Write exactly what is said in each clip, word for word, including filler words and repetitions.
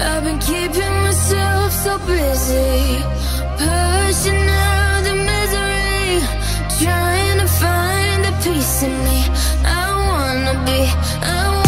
I've been keeping myself so busy, pushing out the misery, trying to find a piece in me. I wanna be, I wanna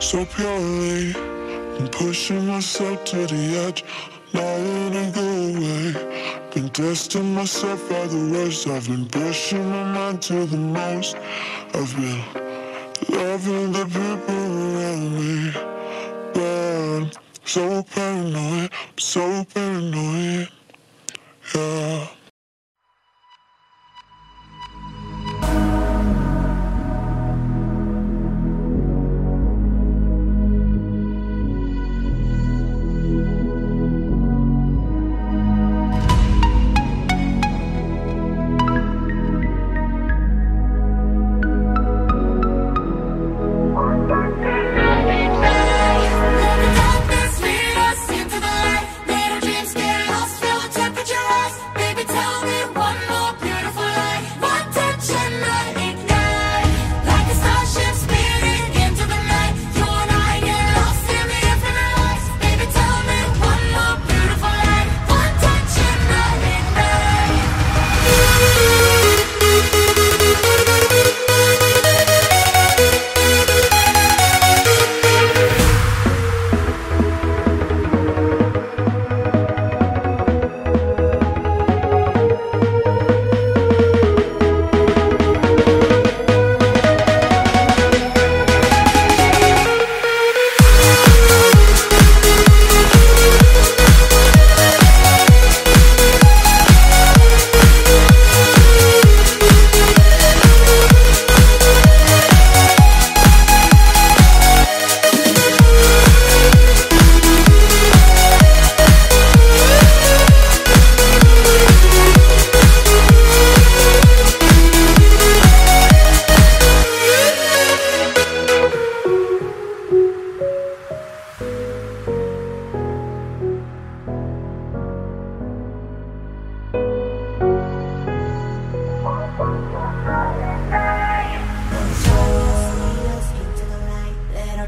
so purely, I'm pushing myself to the edge, not wanna go away. Been testing myself by the worst, I've been pushing my mind to the most. I've been loving the people around me, but I'm so paranoid, I'm so paranoid, yeah. Baby,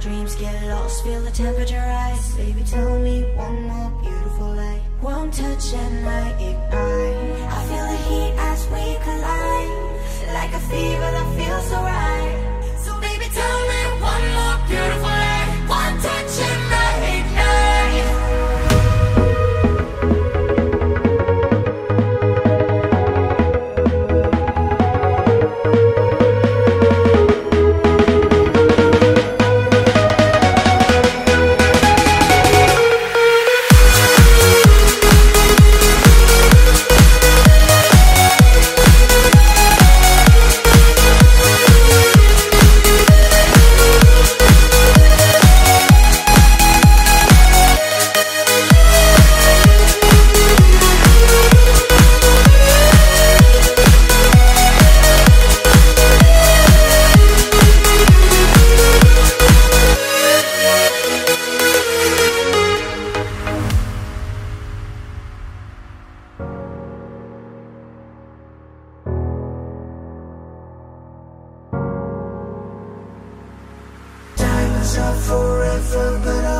dreams get lost, feel the temperature rise. Baby, tell me one more beautiful light, one touch and I ignite. I feel the heat as we collide, like a fever that feels so right. So baby, tell me one more beautiful light, one touch and I ignite. Are forever, but I